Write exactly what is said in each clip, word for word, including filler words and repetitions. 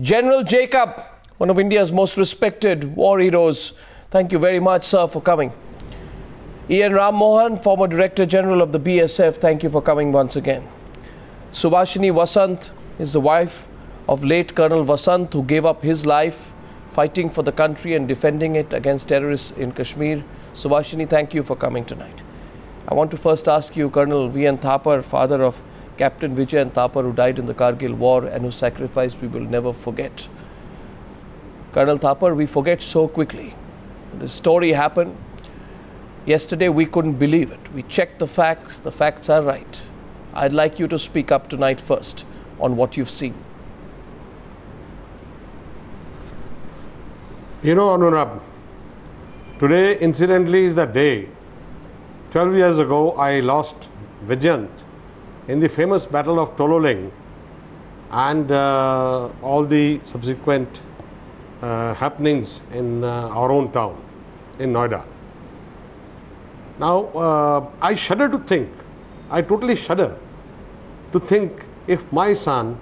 General Jacob, one of India's most respected war heroes. Thank you very much, sir, for coming. E. N. Rammohan, former Director General of the B S F, thank you for coming once again. Subhashini Vasanth is the wife of late Colonel Vasanth, who gave up his life fighting for the country and defending it against terrorists in Kashmir. Subhashini, thank you for coming tonight. I want to first ask you, Colonel V. N. Thapar, father of Captain Vijayant Thapar, who died in the Kargil war and whose sacrifice we will never forget. Colonel Thapar, we forget so quickly. The story happened yesterday. We couldn't believe it. We checked the facts. The facts are right. I'd like you to speak up tonight first on what you've seen. You know, Anurab, today incidentally is the day. twelve years ago, I lost Vijayant in the famous battle of Tololing, and uh, all the subsequent uh, happenings in uh, our own town, in Noida. Now, uh, I shudder to think, I totally shudder to think if my son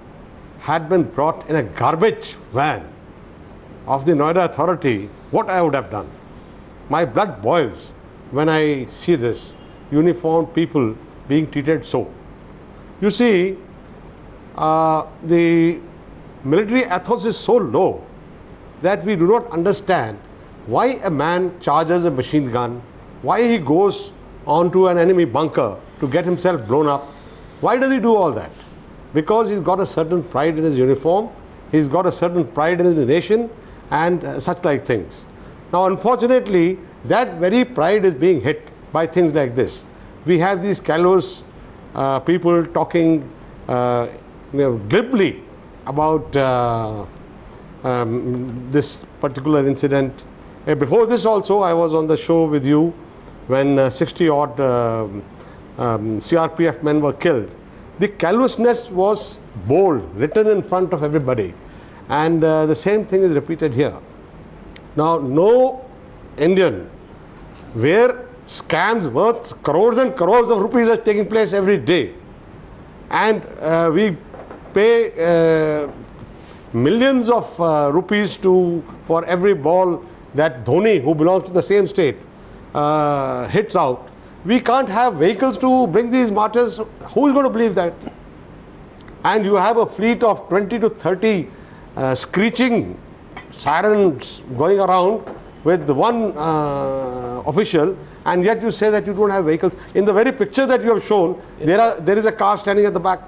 had been brought in a garbage van of the Noida authority, what I would have done. My blood boils when I see this, uniformed people being treated so. You see, uh, the military ethos is so low that we do not understand why a man charges a machine gun, why he goes onto an enemy bunker to get himself blown up. Why does he do all that? Because he's got a certain pride in his uniform, he's got a certain pride in his nation, and uh, such like things. Now, unfortunately, that very pride is being hit by things like this. We have these callous uh, people talking uh, you know, glibly about uh, um, this particular incident. Uh, before this also, I was on the show with you when uh, sixty odd uh, um, C R P F men were killed. The callousness was bold, written in front of everybody, and uh, the same thing is repeated here. Now, no Indian, where scams worth crores and crores of rupees are taking place every day, and uh, we pay uh, millions of uh, rupees to for every ball that Dhoni, who belongs to the same state, uh, hits out. We can't have vehicles to bring these martyrs. Who is going to believe that? And you have a fleet of twenty to thirty uh, screeching sirens going around with one uh, official, and yet you say that you don't have vehicles. In the very picture that you have shown, yes, there are there is a car standing at the back.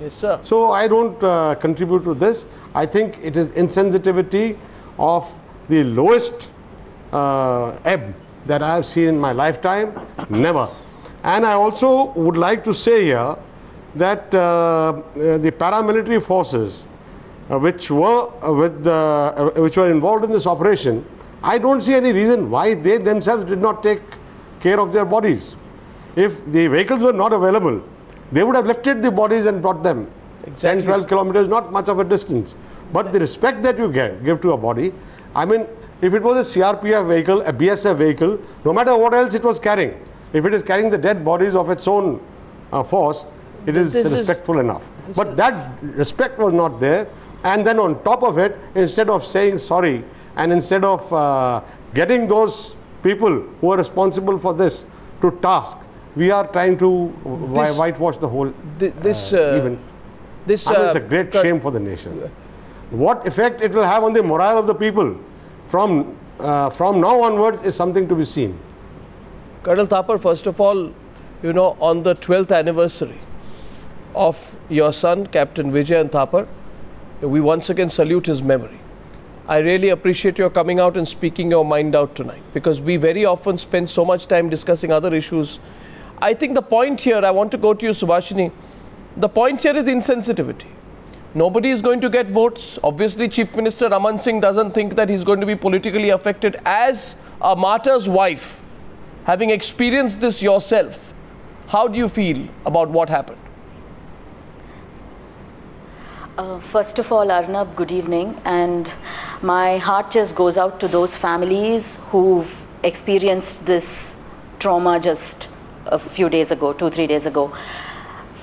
Yes, sir. So I don't uh, contribute to this. I think it is insensitivity of the lowest uh, ebb that I have seen in my lifetime, never. And I also would like to say here that uh, the paramilitary forces uh, which were uh, with the, uh, which were involved in this operation, I don't see any reason why they themselves did not take care of their bodies. If the vehicles were not available, they would have lifted the bodies and brought them. Exactly. ten, twelve kilometers, not much of a distance. But the respect that you get, give to a body, I mean, if it was a C R P F vehicle, a B S F vehicle, no matter what else it was carrying, if it is carrying the dead bodies of its own uh, force, it is respectful enough. But that respect was not there. And then on top of it, instead of saying sorry, and instead of uh, getting those people who are responsible for this to task, we are trying to this, whitewash the whole th this, uh, uh, event. This, I mean, it's a great uh, shame for the nation. What effect it will have on the morale of the people from, uh, from now onwards is something to be seen. Colonel Thapar, first of all, you know, on the twelfth anniversary of your son, Captain Vijayant Thapar, we once again salute his memory. I really appreciate your coming out and speaking your mind out tonight, because we very often spend so much time discussing other issues. I think the point here, I want to go to you, Subhashini, the point here is insensitivity. Nobody is going to get votes. Obviously, Chief Minister Raman Singh doesn't think that he's going to be politically affected. As a martyr's wife, having experienced this yourself, how do you feel about what happened? Uh, first of all, Arnab, good evening, and my heart just goes out to those families who've experienced this trauma just a few days ago, two, three days ago.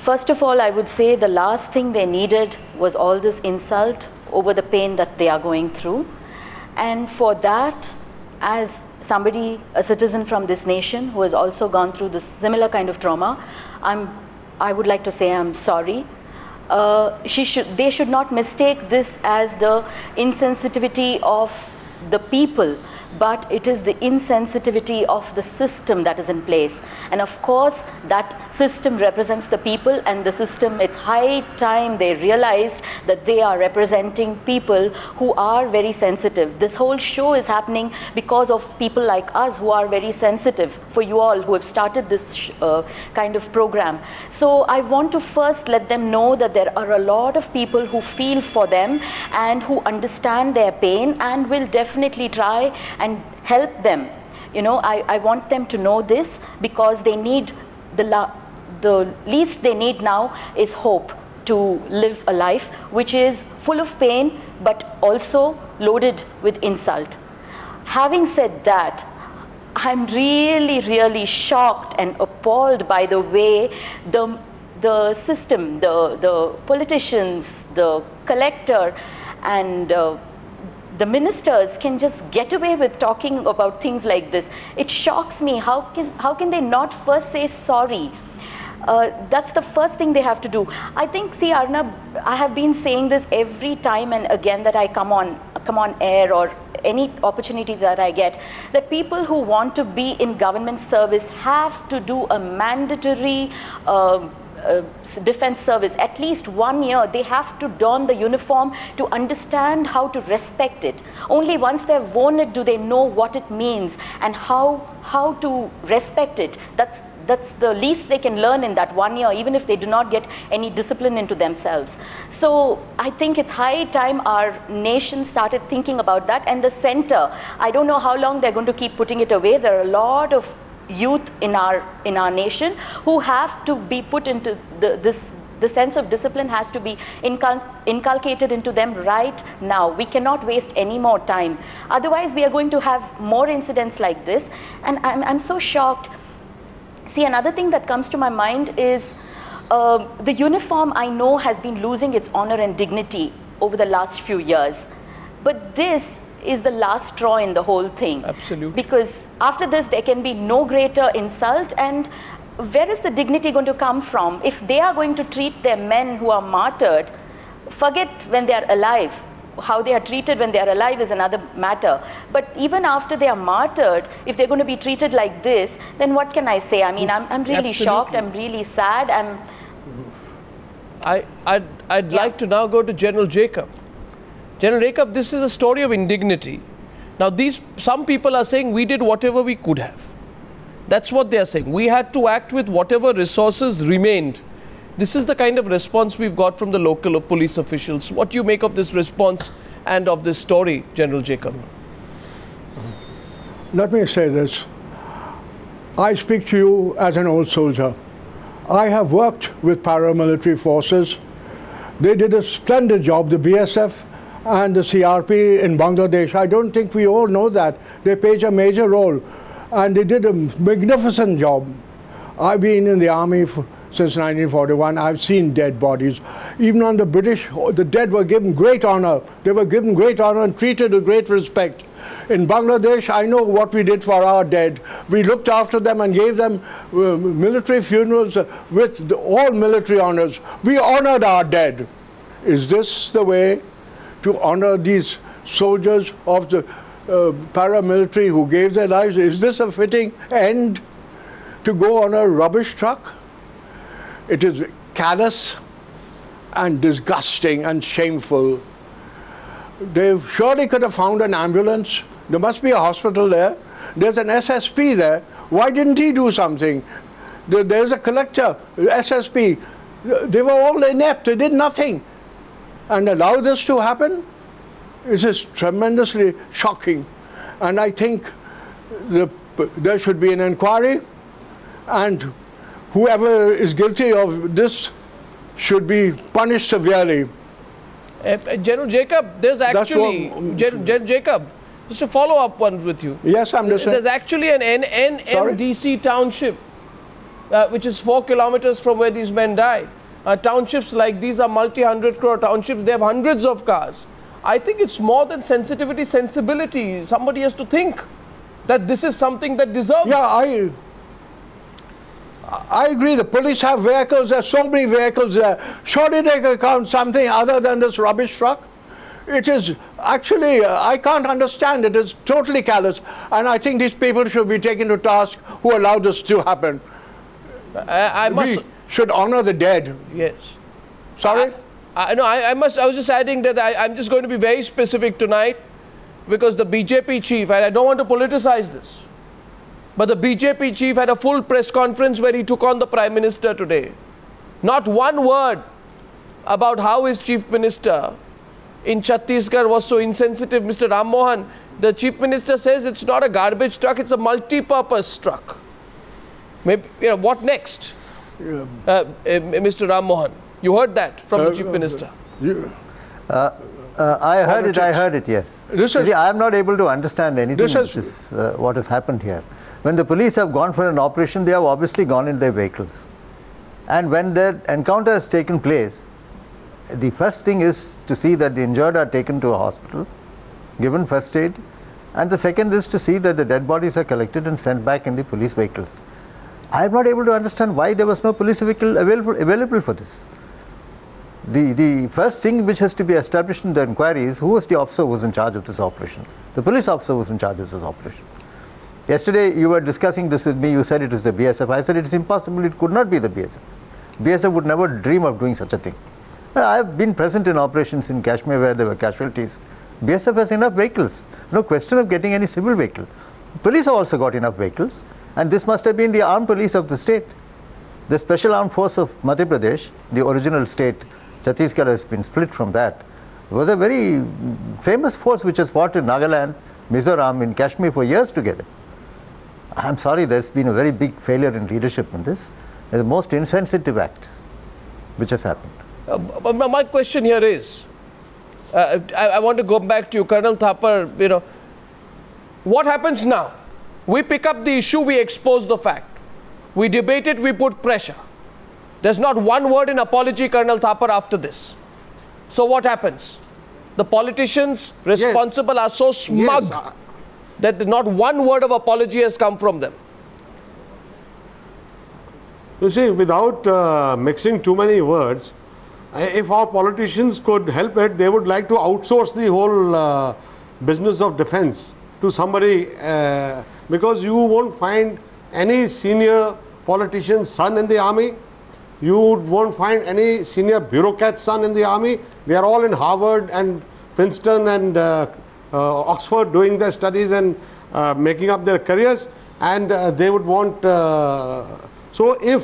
First of all, I would say the last thing they needed was all this insult, over the pain that they are going through. And for that, as somebody, a citizen from this nation who has also gone through this similar kind of trauma, I'm, I would like to say I'm sorry. Uh, she should, they should not mistake this as the insensitivity of the people, but it is the insensitivity of the system that is in place. And of course, that system represents the people, and the system, it's high time they realized that they are representing people who are very sensitive. This whole show is happening because of people like us who are very sensitive, for you all who have started this sh uh, kind of program. So I want to first let them know that there are a lot of people who feel for them and who understand their pain and will definitely try and help them. You know, I, I want them to know this, because they need, the, la the least they need now is hope to live a life which is full of pain but also loaded with insult. Having said that, I'm really, really shocked and appalled by the way the, the system, the, the politicians, the collector and uh, the ministers can just get away with talking about things like this. It shocks me. How can, how can they not first say sorry? Uh, that's the first thing they have to do. I think, see Arnab, I have been saying this every time and again that I come on, come on air or any opportunity that I get, that people who want to be in government service have to do a mandatory uh, Uh, defense service, at least one year they have to don the uniform to understand how to respect it. Only once they have worn it do they know what it means and how how to respect it. That's that's the least they can learn in that one year, even if they do not get any discipline into themselves. So I think it's high time our nation started thinking about that, and the center, I don't know how long they're going to keep putting it away. There are a lot of youth in our in our nation who have to be put into the, this the sense of discipline has to be incul inculcated into them right now. We cannot waste any more time, otherwise we are going to have more incidents like this. And I'm, I'm so shocked. See, another thing that comes to my mind is uh, the uniform, I know, has been losing its honor and dignity over the last few years, but this is the last straw in the whole thing. Absolutely. Because after this there can be no greater insult, and where is the dignity going to come from? If they are going to treat their men who are martyred, forget when they are alive. How they are treated when they are alive is another matter. But even after they are martyred, if they're going to be treated like this, then what can I say? I mean, I'm, I'm really Absolutely. shocked, I'm really sad, I'm... I, I'd, I'd yeah. like to now go to General Jacob. General Jacob, this is a story of indignity. Now, these some people are saying we did whatever we could have. That's what they are saying. We had to act with whatever resources remained. This is the kind of response we've got from the local or police officials. What do you make of this response and of this story, General Jacob? Let me say this. I speak to you as an old soldier. I have worked with paramilitary forces. They did a splendid job, the B S F and the C R P in Bangladesh. I don't think we all know that. They played a major role and they did a magnificent job. I've been in the army for, since nineteen forty-one. I've seen dead bodies. Even on the British, the dead were given great honor. They were given great honor and treated with great respect. In Bangladesh, I know what we did for our dead. We looked after them and gave them uh, military funerals with the, all military honors. We honored our dead. Is this the way to honor these soldiers of the uh, paramilitary who gave their lives? Is this a fitting end to go on a rubbish truck? It is callous and disgusting and shameful. They surely could have found an ambulance. There must be a hospital there. There's an S S P there. Why didn't he do something? There's a collector, S S P. They were all inept. They did nothing. And allow this to happen? It is tremendously shocking. And I think the, there should be an inquiry, and whoever is guilty of this should be punished severely. Uh, General Jacob, there's actually, what, Gen, Gen Jacob, just a follow-up one with you. Yes, I'm listening. There's actually an N M D C township, uh, which is four kilometers from where these men died. Uh, townships like these are multi-hundred crore townships. They have hundreds of cars. I think it's more than sensitivity, sensibility. Somebody has to think that this is something that deserves. Yeah, I, I agree. The police have vehicles. There's so many vehicles there. Surely they can count something other than this rubbish truck. It is actually, uh, I can't understand it. It's totally callous. And I think these people should be taken to task who allowed this to happen. I, I must. We should honor the dead. Yes. Sorry? I, I, no, I, I must. I was just adding that I, I'm just going to be very specific tonight, because the B J P chief, and I don't want to politicize this, but the B J P chief had a full press conference where he took on the Prime Minister today. Not one word about how his chief minister in Chhattisgarh was so insensitive. Mister Rammohan, the chief minister, says it's not a garbage truck, it's a multi-purpose truck. Maybe, you know, what next? Yeah. Uh, uh, Mister Rammohan, you heard that from uh, the chief uh, minister. Yeah. Uh, uh, I heard it, I heard it, yes. Is, See, I'm not able to understand anything is, is, uh, what has happened here. When the police have gone for an operation, they have obviously gone in their vehicles. And when their encounter has taken place, the first thing is to see that the injured are taken to a hospital, given first aid, and the second is to see that the dead bodies are collected and sent back in the police vehicles. I am not able to understand why there was no police vehicle available, available for this. The, the first thing which has to be established in the inquiry is who was the officer who was in charge of this operation. The police officer was in charge of this operation. Yesterday you were discussing this with me, you said it was the B S F. I said it is impossible, it could not be the B S F. B S F would never dream of doing such a thing. I have been present in operations in Kashmir where there were casualties. B S F has enough vehicles. No question of getting any civil vehicle. Police have also got enough vehicles. And this must have been the armed police of the state. The special armed force of Madhya Pradesh, the original state, Chhattisgarh has been split from that, was a very famous force which has fought in Nagaland, Mizoram, in Kashmir for years together. I'm sorry, there's been a very big failure in leadership in this. It's the most insensitive act which has happened. Uh, but my question here is, uh, I, I want to go back to you, Colonel Thapar, you know, what happens now? We pick up the issue, we expose the fact. We debate it, we put pressure. There's not one word in apology, Colonel Thapar, after this. So what happens? The politicians responsible yes. are so smug yes. that not one word of apology has come from them. You see, without uh, mixing too many words, if our politicians could help it, they would like to outsource the whole uh, business of defense to somebody, uh, because you won't find any senior politician's son in the army, you won't find any senior bureaucrat's son in the army. They are all in Harvard and Princeton and uh, uh, Oxford doing their studies and uh, making up their careers, and uh, they would want... Uh, so if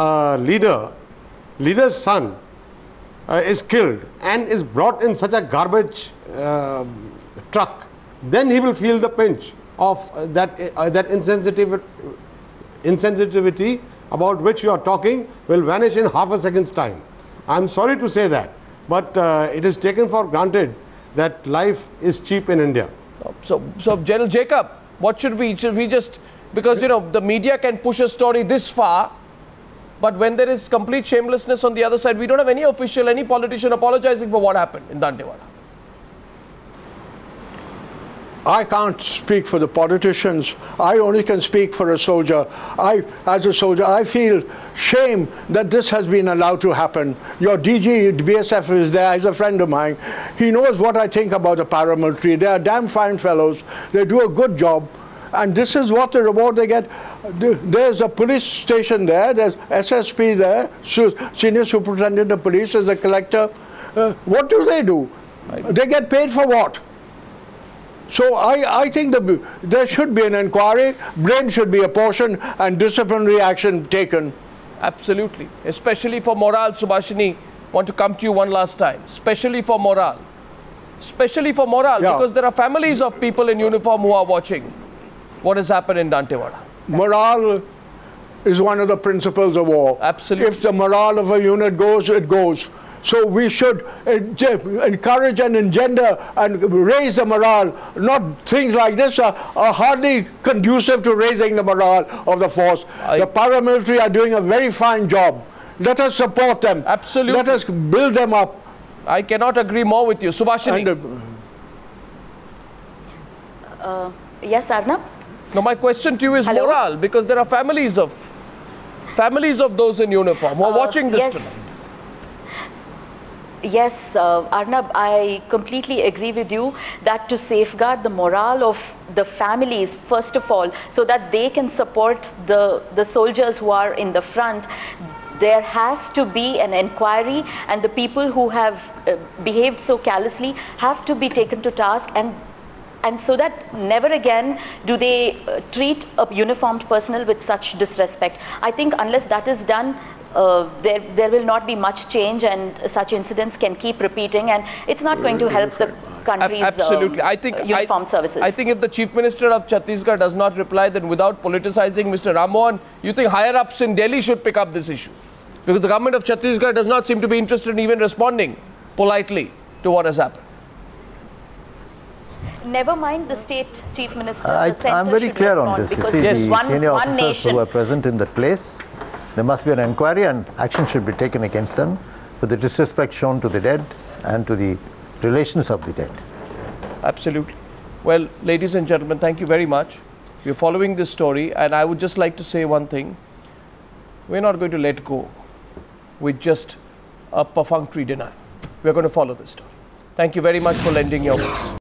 a leader, leader's son, Uh, is killed and is brought in such a garbage uh, truck, then he will feel the pinch of uh, that uh, that insensitiv insensitivity about which you are talking will vanish in half a second's time. I'm sorry to say that, but uh, it is taken for granted that life is cheap in India. So, so General Jacob, what should we, should we just, because you know the media can push a story this far, but when there is complete shamelessness on the other side, we don't have any official, any politician apologizing for what happened in Dantewada. I can't speak for the politicians. I only can speak for a soldier. I, as a soldier, I feel shame that this has been allowed to happen. Your D G, B S F is there, he's a friend of mine. He knows what I think about the paramilitary. They are damn fine fellows. They do a good job. And this is what the reward they get. There's a police station there, there's S S P there, senior superintendent of police, there's a collector. Uh, what do they do? Right. They get paid for what? So I, I think the, there should be an inquiry, blame should be apportioned and disciplinary action taken. Absolutely. Especially for morale, Subhashini, want to come to you one last time. Especially for morale. Especially for morale, yeah. Because there are families of people in uniform who are watching what has happened in Dantewada. Morale is one of the principles of war. Absolutely. If the morale of a unit goes, it goes. So we should encourage and engender and raise the morale. Not things like this are, are hardly conducive to raising the morale of the force. I... The paramilitary are doing a very fine job. Let us support them. Absolutely. Let us build them up. I cannot agree more with you. Subhashini. Uh, uh, yes, Arnab? No, my question to you is Hello? moral, because there are families of families of those in uniform who are uh, watching this yes. tonight. Yes, uh, Arnab, I completely agree with you that to safeguard the morale of the families, first of all, so that they can support the, the soldiers who are in the front, there has to be an inquiry, and the people who have uh, behaved so callously have to be taken to task, and and so that never again do they uh, treat a uniformed personnel with such disrespect. I think unless that is done, Uh, there, there will not be much change, and such incidents can keep repeating, and it's not going to help the country's Absolutely. Um, I think uniformed I, services. I think if the Chief Minister of Chhattisgarh does not reply, then without politicizing Mister Rammohan, you think higher-ups in Delhi should pick up this issue? Because the government of Chhattisgarh does not seem to be interested in even responding politely to what has happened. Never mind the state Chief Minister. Uh, I am very clear on this. You see, yes. the one, senior one officers nation. who are present in that place, there must be an inquiry, and action should be taken against them for the disrespect shown to the dead and to the relations of the dead. Absolutely. Well, ladies and gentlemen, thank you very much. We're following this story, and I would just like to say one thing. We're not going to let go with just a perfunctory denial. We're going to follow this story. Thank you very much for lending your voice.